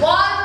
What?